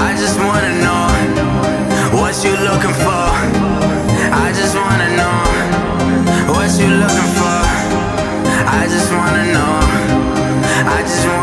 I just wanna know what you looking for. I just wanna know what you looking for. I just wanna know. I just wanna